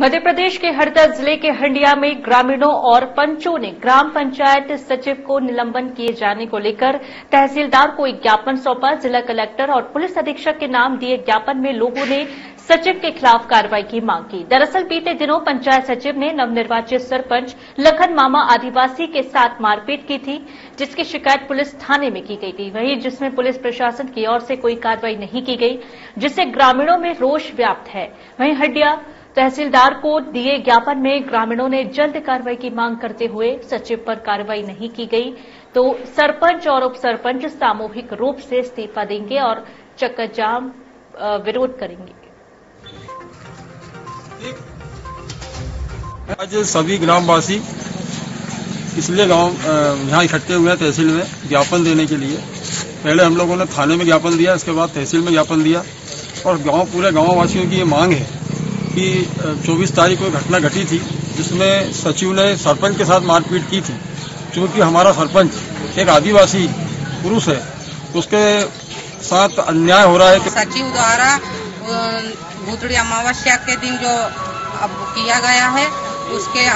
मध्य प्रदेश के हरदा जिले के हंडिया में ग्रामीणों और पंचों ने ग्राम पंचायत सचिव को निलंबन किए जाने को लेकर तहसीलदार को एक ज्ञापन सौंपा। जिला कलेक्टर और पुलिस अधीक्षक के नाम दिए ज्ञापन में लोगों ने सचिव के खिलाफ कार्रवाई की मांग की। दरअसल बीते दिनों पंचायत सचिव ने नवनिर्वाचित सरपंच लखन मामा आदिवासी के साथ मारपीट की थी, जिसकी शिकायत पुलिस थाने में की गई थी, वहीं जिसमें पुलिस प्रशासन की ओर से कोई कार्रवाई नहीं की गई, जिससे ग्रामीणों में रोष व्याप्त है। वहीं हंडिया तहसीलदार को दिए ज्ञापन में ग्रामीणों ने जल्द कार्रवाई की मांग करते हुए सचिव पर कार्रवाई नहीं की गई तो सरपंच और उप सरपंच सामूहिक रूप से इस्तीफा देंगे और चक्का जाम विरोध करेंगे। आज सभी ग्रामवासी इसलिए यहाँ इकट्ठे हुए हैं तहसील में ज्ञापन देने के लिए। पहले हम लोगों ने थाने में ज्ञापन दिया, इसके बाद तहसील में ज्ञापन दिया और पूरे गाँववासियों की ये मांग है कि 24 तारीख को घटना घटी थी जिसमें सचिव ने सरपंच के साथ मारपीट की थी। क्योंकि हमारा सरपंच एक आदिवासी पुरुष है, उसके साथ अन्याय हो रहा है कि सचिव द्वारा भूतड़ी अमावस्या के दिन जो अब किया गया है उसके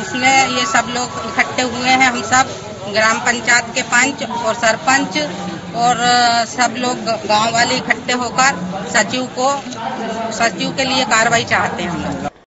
उसने ये सब लोग इकट्ठे हुए हैं। हम सब ग्राम पंचायत के पंच और सरपंच और सब लोग गांव वाले इकट्ठे होकर सचिव के लिए कार्रवाई चाहते हैं हम लोग।